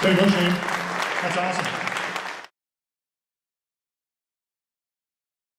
Very good, Shane. That's awesome.